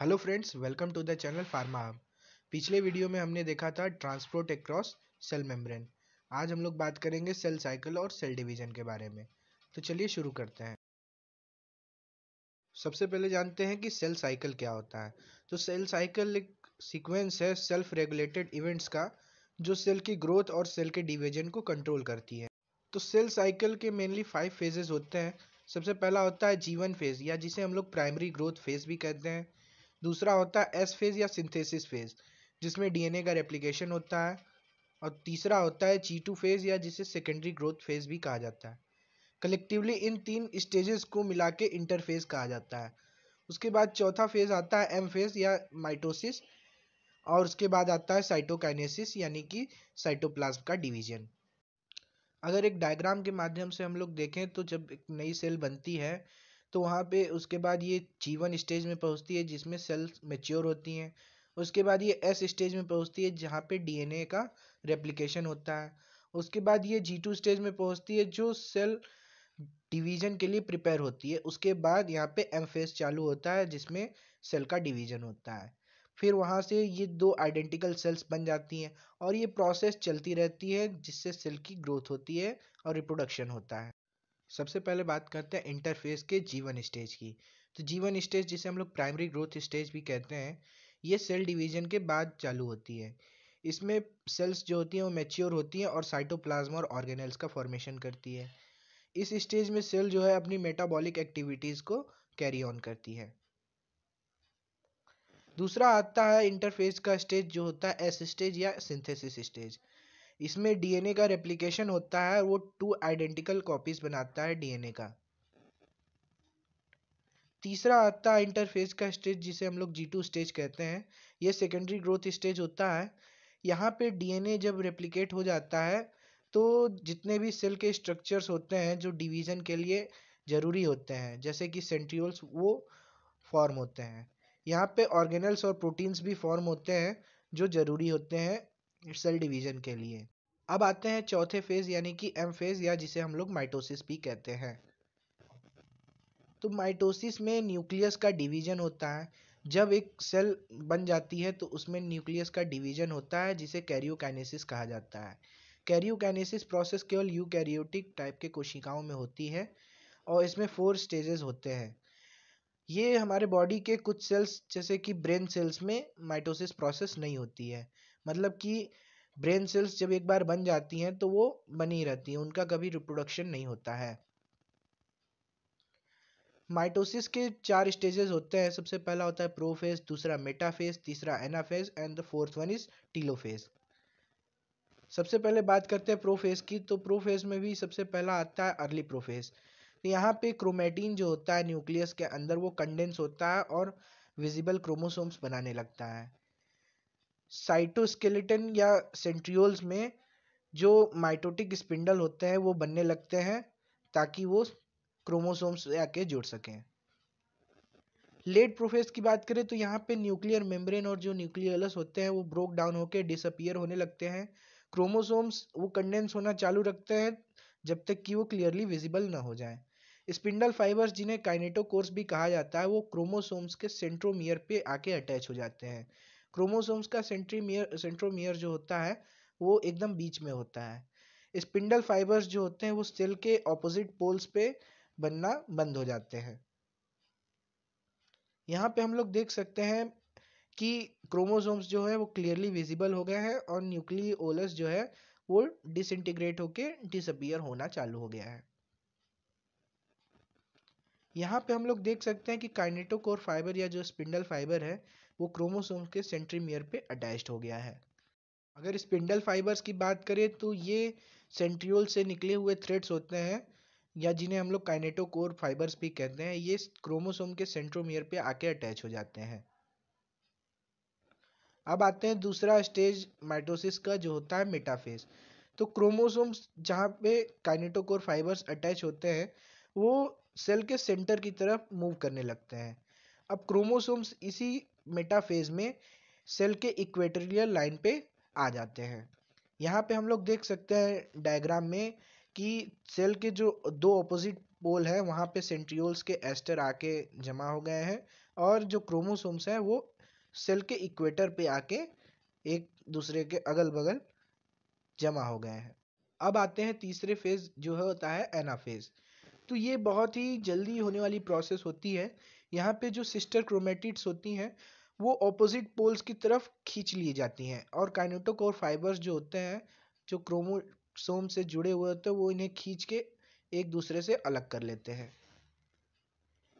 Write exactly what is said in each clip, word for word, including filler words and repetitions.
Hello friends, welcome to the channel pharma hub. पिछले video में हमने देखा था ट्रांसपोर्ट अक्रॉस सेल मेम्ब्रेन। आज हम लोग बात करेंगे सेल साइकिल और सेल डिवीजन के बारे में, तो चलिए शुरू करते हैं। सबसे पहले जानते हैं कि सेल साइकिल क्या होता है। तो सेल साइकिल एक सीक्वेंस है सेल्फ रेगुलेटेड इवेंट्स का, जो सेल की ग्रोथ और सेल के डिवीजन को कंट्रोल करती है। तो सेल साइकिल के मेनली फाइव फेजेज होते हैं। सबसे पहला होता है जी वन फेज, या जिसे हम लोग प्राइमरी ग्रोथ फेज भी कहते हैं। दूसरा होता है एस फेज या सिंथेसिस फेज, जिसमें डीएनए का रेप्लिकेशन होता है। और तीसरा होता है जी टू फेज, या जिसे सेकेंडरी ग्रोथ फेज भी कहा जाता है। कलेक्टिवली इन तीन स्टेजेस को मिला के इंटरफेज कहा जाता है। उसके बाद चौथा फेज आता है एम फेज या माइटोसिस, और उसके बाद आता है साइटोकाइनेसिस यानी कि साइटोप्लाज्म का डिवीजन। अगर एक डायग्राम के माध्यम से हम लोग देखें तो जब एक नई सेल बनती है तो वहाँ पे उसके बाद ये जी वन स्टेज में पहुँचती है, जिसमें सेल्स मेच्योर होती हैं। उसके बाद ये एस स्टेज में पहुँचती है, जहाँ पे डीएनए का रेप्लिकेशन होता है। उसके बाद ये जी टू स्टेज में पहुँचती है, जो सेल डिवीज़न के लिए प्रिपेयर होती है। उसके बाद यहाँ पे एम फेज चालू होता है, जिसमें सेल का डिवीज़न होता है। फिर वहाँ से ये दो आइडेंटिकल सेल्स बन जाती हैं, और ये प्रोसेस चलती रहती है, जिससे सेल की ग्रोथ होती है और रिप्रोडक्शन होता है। सबसे पहले बात करते हैं इंटरफेस के जी वन स्टेज की। तो जी वन स्टेज, जिसे हम लोग प्राइमरी ग्रोथ स्टेज भी कहते हैं, ये सेल डिवीजन के बाद चालू होती है। इसमें सेल्स जो होती हैं वो मैच्योर होती हैं और साइटोप्लाज्म और ऑर्गेनेल्स का फॉर्मेशन करती है। इस स्टेज में सेल जो है अपनी मेटाबॉलिक एक्टिविटीज़ को कैरी ऑन करती है। दूसरा आता है इंटरफेस का स्टेज, जो होता है एस स्टेज या सिंथेसिस स्टेज। इसमें डीएनए का रेप्लिकेशन होता है, वो टू आइडेंटिकल कॉपीज बनाता है डीएनए का। तीसरा आता है इंटरफेज का स्टेज, जिसे हम लोग जी टू स्टेज कहते हैं। ये सेकेंडरी ग्रोथ स्टेज होता है। यहाँ पे डीएनए जब रेप्लिकेट हो जाता है तो जितने भी सेल के स्ट्रक्चर्स होते हैं जो डिवीजन के लिए ज़रूरी होते हैं, जैसे कि सेंट्रियोल्स, वो फॉर्म होते हैं। यहाँ पे ऑर्गेनल्स और प्रोटीन्स भी फॉर्म होते हैं, जो ज़रूरी होते हैं सेल डिवीजन के लिए। अब आते हैं चौथे फेज यानी कि एम फेज, या जिसे हम लोग माइटोसिस भी कहते हैं। तो माइटोसिस में न्यूक्लियस का डिवीजन होता है। जब एक सेल बन जाती है तो उसमें न्यूक्लियस का डिवीजन होता है, जिसे कैरियोकाइनेसिस कहा जाता है। कैरियोकाइनेसिस प्रोसेस केवल यूकैरियोटिक टाइप के कोशिकाओं में होती है, और इसमें फोर स्टेजेस होते हैं। ये हमारे बॉडी के कुछ सेल्स, जैसे कि ब्रेन सेल्स में माइटोसिस प्रोसेस नहीं होती है। मतलब कि ब्रेन सेल्स जब एक बार बन जाती हैं तो वो बनी रहती हैं, उनका कभी रिप्रोडक्शन नहीं होता है। माइटोसिस के चार स्टेजेस होते हैं। सबसे पहला होता है प्रोफेज, दूसरा मेटाफेज, तीसरा anaphase and the fourth one is telophase. सबसे पहले बात करते हैं प्रोफेज की। तो प्रोफेज में भी सबसे पहला आता है अर्ली प्रोफेज। तो यहाँ पे क्रोमेटिन जो होता है न्यूक्लियस के अंदर, वो कंडेंस होता है और विजिबल क्रोमोसोम्स बनाने लगता है। साइटोस्केलेटन या सेंट्रियोल्स में जो माइटोटिक स्पिंडल होते हैं वो बनने लगते हैं, ताकि वो क्रोमोसोम्स आके जुड़ सकें। लेट प्रोफेज की बात करें तो यहाँ पे न्यूक्लियर मेम्ब्रेन और जो न्यूक्लियोलस होते हैं वो ब्रोक डाउन होकर डिसअपियर होने लगते हैं। क्रोमोसोम्स वो कंडेंस होना चालू रखते हैं जब तक कि वो क्लियरली विजिबल ना हो जाए। स्पिंडल फाइबर्स, जिन्हें काइनेटोकोर्स भी कहा जाता है, वो क्रोमोसोम्स के सेंट्रोमियर पे आके अटैच हो जाते हैं। क्रोमोसोम्स का सेंट्रीमियर सेंट्रोमियर जो होता है वो एकदम बीच में होता है। स्पिंडल फाइबर्स जो होते हैं वो सेल के ऑपोजिट पोल्स पे बनना बंद हो जाते हैं। यहाँ पे हम लोग देख सकते हैं कि क्रोमोसोम्स जो है वो क्लियरली विजिबल हो गए हैं, और न्यूक्लियोलस जो है वो डिसइंटीग्रेट होके डिसअपियर होना चालू हो गया है। यहाँ पे हम लोग देख सकते हैं कि काइनेटोकोर फाइबर या जो स्पिंडल फाइबर है वो क्रोमोसोम के सेंट्रीमियर पे अटैच्ड हो गया है। अगर स्पिंडल फाइबर्स की बात करें तो ये सेंट्रियोल से निकले हुए थ्रेड्स होते हैं, या जिन्हें हम लोग काइनेटोकोर फाइबर्स भी कहते हैं। ये क्रोमोसोम के सेंट्रोमियर पे आके अटैच हो जाते हैं। अब आते हैं दूसरा स्टेज माइटोसिस का, जो होता है मेटाफेज। तो क्रोमोसोम्स जहाँ पे काइनेटोकोर फाइबर्स अटैच होते हैं वो सेल के सेंटर की तरफ मूव करने लगते हैं। अब क्रोमोसोम्स इसी मेटाफेज में सेल के इक्वेटोरियल लाइन पे आ जाते हैं। यहाँ पे हम लोग देख सकते हैं डायग्राम में कि सेल के जो दो ऑपोजिट पोल हैं वहाँ पे सेंट्रियोल्स के एस्टर आके जमा हो गए हैं और जो क्रोमोसोम्स हैं वो सेल के इक्वेटर पे आके एक दूसरे के अगल बगल जमा हो गए हैं। अब आते हैं तीसरे फेज जो है होता है एनाफेज। तो ये बहुत ही जल्दी होने वाली प्रोसेस होती है। यहाँ पे जो सिस्टर क्रोमेटिड्स होती हैं वो ऑपोजिट पोल्स की तरफ खींच ली जाती हैं और काइनेटोकोर फाइबर्स जो होते हैं जो क्रोमोसोम से जुड़े हुए होते हैं वो इन्हें खींच के एक दूसरे से अलग कर लेते हैं।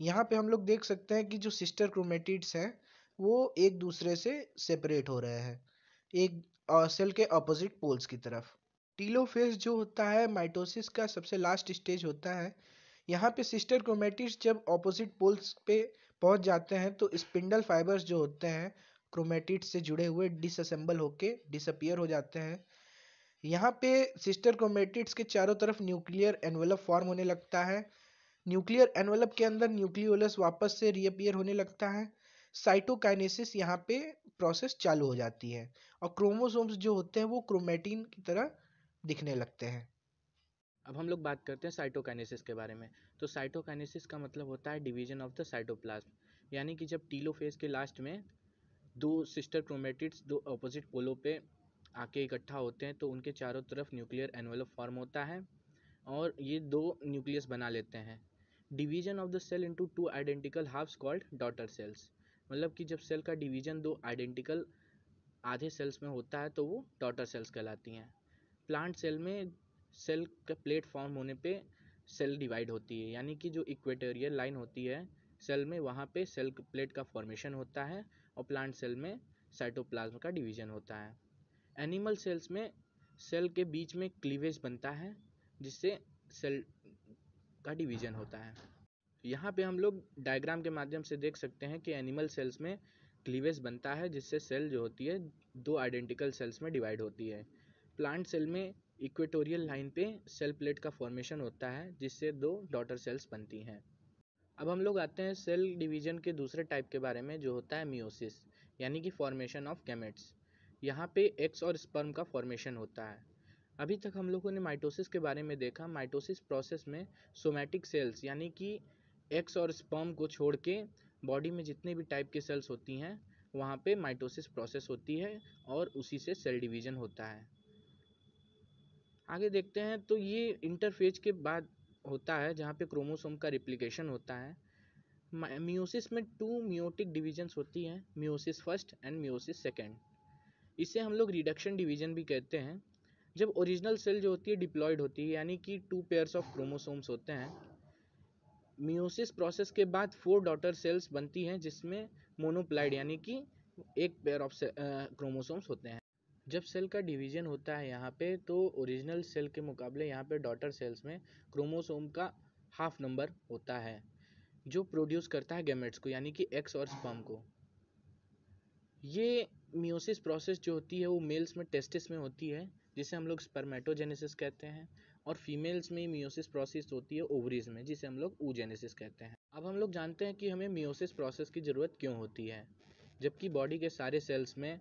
यहाँ पे हम लोग देख सकते हैं कि जो सिस्टर क्रोमेटिड्स हैं वो एक दूसरे से सेपरेट हो रहे हैं एक सेल के ऑपोजिट पोल्स की तरफ। टीलोफेज जो होता है माइटोसिस का सबसे लास्ट स्टेज होता है। यहाँ पे सिस्टर क्रोमेटिड्स जब ऑपोजिट पोल्स पे पहुँच जाते हैं तो स्पिंडल फाइबर्स जो होते हैं क्रोमेटिड्स से जुड़े हुए डिसअसेंबल होके डिसअपियर हो जाते हैं। यहाँ पे सिस्टर क्रोमेटिड्स के चारों तरफ न्यूक्लियर एनवेलप फॉर्म होने लगता है। न्यूक्लियर एनवेलप के अंदर न्यूक्लियोलस वापस से रीअपियर होने लगता है। साइटोकाइनेसिस यहाँ पे प्रोसेस चालू हो जाती है और क्रोमोसोम्स जो होते हैं वो क्रोमेटिन की तरह दिखने लगते हैं। अब हम लोग बात करते हैं साइटोकाइनेसिस के बारे में। तो साइटोकाइनेसिस का मतलब होता है डिवीजन ऑफ द साइटोप्लाज्म, यानी कि जब टीलोफेज के लास्ट में दो सिस्टर क्रोमेटिड्स दो अपोजिट पोलों पे आके इकट्ठा होते हैं तो उनके चारों तरफ न्यूक्लियर एनवेलप फॉर्म होता है और ये दो न्यूक्लियस बना लेते हैं। Division of the cell into two identical halves called daughter cells, मतलब कि जब सेल का डिवीजन दो आइडेंटिकल आधे सेल्स में होता है तो वो डॉटर सेल्स कहलाती हैं। प्लांट सेल में सेल का प्लेट फॉर्म होने पे सेल डिवाइड होती है, यानी कि जो इक्वेटोरियल लाइन होती है सेल में वहाँ पे सेल प्लेट का फॉर्मेशन होता है और प्लांट सेल में साइटोप्लाज्म का डिवीजन होता है। एनिमल सेल्स में सेल के बीच में क्लीवेज बनता है जिससे सेल का डिवीजन होता है। यहाँ पे हम लोग डायग्राम के माध्यम से देख सकते हैं कि एनिमल सेल्स में क्लीवेज बनता है जिससे सेल जो होती है दो आइडेंटिकल सेल्स में डिवाइड होती है। प्लांट सेल में इक्वेटोरियल लाइन पे सेल प्लेट का फॉर्मेशन होता है जिससे दो डॉटर सेल्स बनती हैं। अब हम लोग आते हैं सेल डिवीजन के दूसरे टाइप के बारे में जो होता है मियोसिस, यानी कि फॉर्मेशन ऑफ गैमेट्स। यहाँ पे एग्स और स्पर्म का फॉर्मेशन होता है। अभी तक हम लोगों ने माइटोसिस के बारे में देखा। माइटोसिस प्रोसेस में सोमैटिक सेल्स यानी कि एग्स और स्पर्म को छोड़ के बॉडी में जितने भी टाइप के सेल्स होती हैं वहाँ पे माइटोसिस प्रोसेस होती है और उसी से सेल डिवीज़न होता है। आगे देखते हैं तो ये इंटरफेज के बाद होता है जहाँ पे क्रोमोसोम का रिप्लिकेशन होता है। मियोसिस में टू मियोटिक डिवीजन्स होती हैं, meiosis first and meiosis second. इसे हम लोग रिडक्शन डिवीज़न भी कहते हैं। जब ओरिजिनल सेल जो होती है डिप्लॉयड होती है, यानी कि टू पेयर्स ऑफ क्रोमोसोम्स होते हैं। मियोसिस प्रोसेस के बाद फोर डॉटर सेल्स बनती हैं जिसमें मोनोप्लाइड यानी कि एक पेयर ऑफ क्रोमोसोम्स होते हैं। जब सेल का डिवीजन होता है यहाँ पे तो ओरिजिनल सेल के मुकाबले यहाँ पे डॉटर सेल्स में क्रोमोसोम का हाफ नंबर होता है जो प्रोड्यूस करता है गैमेट्स को, यानी कि एग्स और स्पर्म को। ये मियोसिस प्रोसेस जो होती है वो मेल्स में टेस्टिस में होती है जिसे हम लोग स्पर्मेटोजेनेसिस कहते हैं, और फीमेल्स में मियोसिस प्रोसेस होती है ओवरीज में जिसे हम लोग ओजेनेसिस कहते हैं। अब हम लोग जानते हैं कि हमें मियोसिस प्रोसेस की ज़रूरत क्यों होती है। जबकि बॉडी के सारे सेल्स में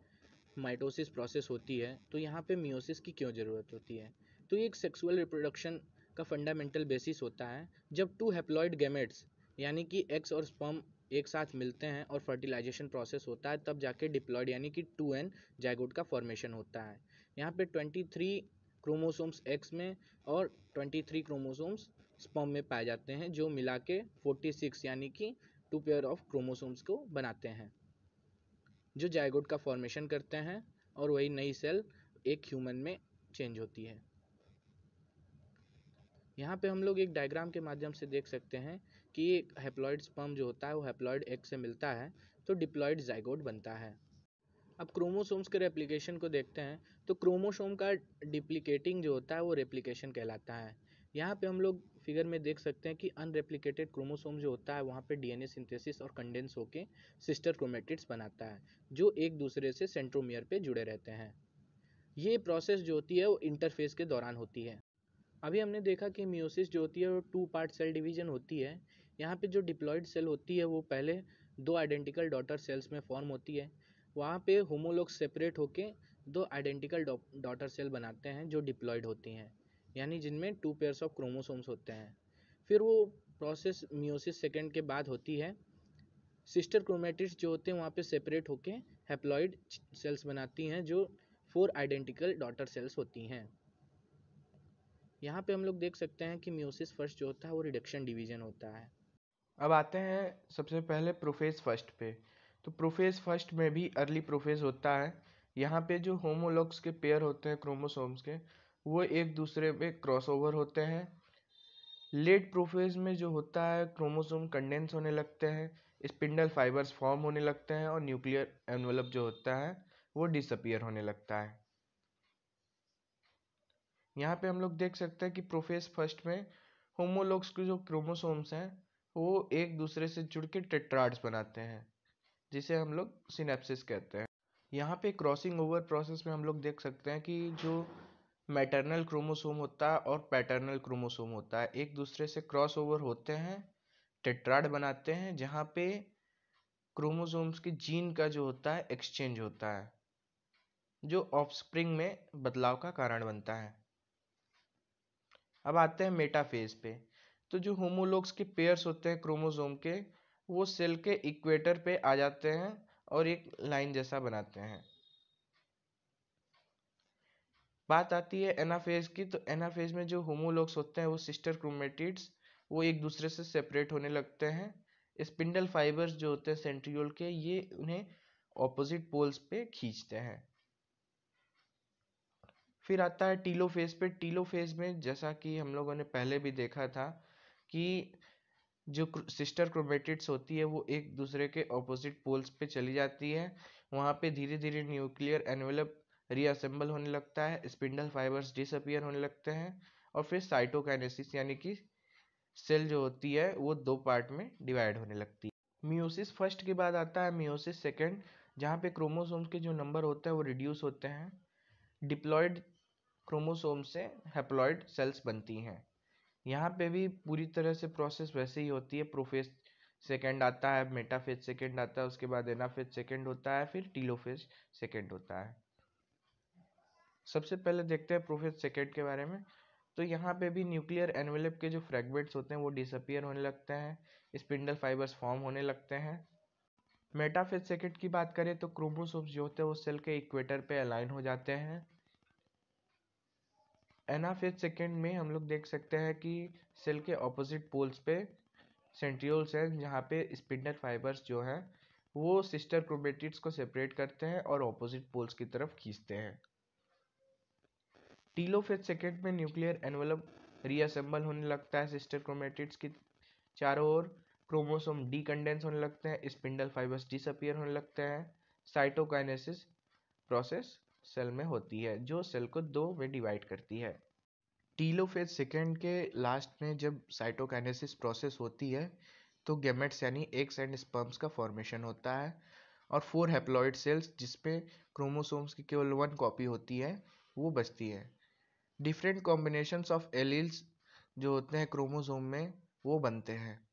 माइटोसिस प्रोसेस होती है तो यहाँ पे मियोसिस की क्यों ज़रूरत होती है। तो ये एक सेक्सुअल रिप्रोडक्शन का फंडामेंटल बेसिस होता है। जब टू हैप्लॉइड गैमेट्स यानी कि एग्स और स्पर्म एक साथ मिलते हैं और फर्टिलाइजेशन प्रोसेस होता है तब जाके डिप्लॉयड यानी कि टू एन जाइगोट का फॉर्मेशन होता है। यहाँ पे तेईस क्रोमोसोम्स एक्स में और तेईस क्रोमोसोम्स स्पर्म में पाए जाते हैं जो मिला के छियालीस यानी कि टू पेयर ऑफ क्रोमोसोम्स को बनाते हैं जो जाइगोट का फॉर्मेशन करते हैं और वही नई सेल एक ह्यूमन में चेंज होती है। यहाँ पे हम लोग एक डायग्राम के माध्यम से देख सकते हैं कि हैप्लॉइड स्पर्म जो होता है वो हैप्लॉइड एग से मिलता है तो डिप्लॉइड जाइगोट बनता है। अब क्रोमोसोम्स के रेप्लिकेशन को देखते हैं तो क्रोमोसोम का डिप्लिकेटिंग जो होता है वो रेप्लिकेशन कहलाता है। यहाँ पे हम लोग फिगर में देख सकते हैं कि अनरेप्लिकेटेड क्रोमोसोम जो होता है वहाँ पे डीएनए सिंथेसिस और कंडेंस होके सिस्टर क्रोमेटिड्स बनाता है जो एक दूसरे से सेंट्रोमियर पे जुड़े रहते हैं। ये प्रोसेस जो होती है वो इंटरफेस के दौरान होती है। अभी हमने देखा कि मियोसिस जो होती है वो टू पार्ट सेल डिवीजन होती है। यहाँ पे जो डिप्लॉयड सेल होती है वो पहले दो आइडेंटिकल डॉटर सेल्स में फॉर्म होती है। वहाँ पे होमोलॉग सेपरेट होके दो आइडेंटिकल डॉटर सेल बनाते हैं जो डिप्लॉयड होती हैं, यानी जिनमें टू पेयर्स ऑफ क्रोमोसोम्स होते हैं। फिर वो प्रोसेस मियोसिस सेकंड के बाद होती है सिस्टर क्रोमेटिड्स जो होते हैं वहाँ पे सेपरेट होके हैप्लॉइड सेल्स बनाती हैं जो फोर आइडेंटिकल डॉटर सेल्स होती हैं। यहाँ पे हम लोग देख सकते हैं कि मियोसिस फर्स्ट जो होता है वो रिडक्शन डिवीजन होता है। अब आते हैं सबसे पहले प्रोफेज फर्स्ट पे। तो प्रोफेज फर्स्ट में भी अर्ली प्रोफेज होता है। यहाँ पे जो होमोलॉग्स के पेयर होते हैं क्रोमोसोम्स के, वो एक दूसरे पे क्रॉसओवर होते हैं। लेट प्रोफेज में जो होता है क्रोमोसोम कंडेंस होने लगते हैं, स्पिंडल फाइबर्स फॉर्म होने लगते हैं और न्यूक्लियर एनवेलप जो होता है वो डिसअपियर होने लगता है। यहाँ पे हम लोग देख सकते हैं कि प्रोफेज फर्स्ट में होमोलॉग्स के जो क्रोमोसोम्स हैं वो एक दूसरे से जुड़ के टेट्राड्स बनाते हैं, जिसे हम लोग सिनेप्सिस कहते हैं। यहाँ पे क्रॉसिंग ओवर प्रोसेस में हम लोग देख सकते हैं कि जो मैटरनल क्रोमोसोम होता है और पैटर्नल क्रोमोसोम होता है एक दूसरे से क्रॉसओवर होते हैं, टेट्राड बनाते हैं, जहाँ पे क्रोमोसोम्स के जीन का जो होता है एक्सचेंज होता है, जो ऑफस्प्रिंग में बदलाव का कारण बनता है। अब आते हैं मेटाफेज पे। तो जो होमोलॉग्स के पेयर्स होते हैं क्रोमोसोम के, वो सेल के इक्वेटर पे आ जाते हैं और एक लाइन जैसा बनाते हैं। बात आती है एनाफेज की। तो एनाफेज में जो होमोलॉग्स होते हैं वो सिस्टर क्रोमेटिड्स वो एक दूसरे से सेपरेट होने लगते हैं। स्पिंडल फाइबर्स जो होते हैं सेंट्रियोल के, ये उन्हें ऑपोजिट पोल्स पे खींचते हैं। फिर आता है टीलोफेज पे। टीलोफेज में जैसा कि हम लोगों ने पहले भी देखा था कि जो सिस्टर क्रोमेटिड्स होती है वो एक दूसरे के ऑपोजिट पोल्स पे चली जाती है। वहाँ पे धीरे धीरे न्यूक्लियर एनवेलप रीअसेंबल होने लगता है, स्पिंडल फाइबर्स डिसअपियर होने लगते हैं और फिर साइटोकाइनेसिस यानी कि सेल जो होती है वो दो पार्ट में डिवाइड होने लगती है। मियोसिस फर्स्ट के बाद आता है मियोसिस सेकंड, जहाँ पे क्रोमोसोम्स के जो नंबर होते हैं वो रिड्यूस होते हैं। डिप्लॉयड क्रोमोसोम से हैप्लॉयड सेल्स बनती हैं। यहाँ पे भी पूरी तरह से प्रोसेस वैसे ही होती है। प्रोफेज सेकेंड आता है, मेटाफेज सेकेंड आता है, उसके बाद एनाफेज सेकेंड होता है, फिर टीलोफेज सेकेंड होता है। सबसे पहले देखते हैं प्रोफेज सेकेंड के बारे में। तो यहाँ पे भी न्यूक्लियर एनवेलप के जो फ्रैगमेंट्स होते हैं वो डिसअपियर होने लगते हैं, स्पिंडल फाइबर्स फॉर्म होने लगते हैं। मेटाफेज सेकेंड की बात करें तो क्रोमोसोम्स जो होते हैं वो सेल के इक्वेटर पे अलाइन हो जाते हैं। एनाफेज सेकेंड में हम लोग देख सकते हैं कि सेल के ऑपोजिट पोल्स पे सेंट्रियोल्स हैं, जहाँ पे स्पिंडल फाइबर्स जो हैं वो सिस्टर क्रोमेटिड्स को सेपरेट करते हैं और ऑपोजिट पोल्स की तरफ खींचते हैं। टीलोफेज सेकेंड में न्यूक्लियर एनवेलप रीअसेंबल होने लगता है सिस्टर क्रोमेटिड्स की चारों ओर, क्रोमोसोम डीकंडेंस होने लगते हैं, स्पिंडल फाइबर्स डिसअपियर होने लगते हैं। साइटोकाइनेसिस प्रोसेस सेल में होती है जो सेल को दो में डिवाइड करती है। टीलोफेज सेकेंड के लास्ट में जब साइटोकाइनेसिस प्रोसेस होती है तो गेमेट्स यानी एग्स एंड स्पर्म्स का फॉर्मेशन होता है और फोर हैप्लॉइड सेल्स जिसमें क्रोमोसोम्स की केवल वन कॉपी होती है वो बचती है। डिफरेंट कॉम्बिनेशंस ऑफ एलील्स जो होते हैं क्रोमोसोम में वो बनते हैं।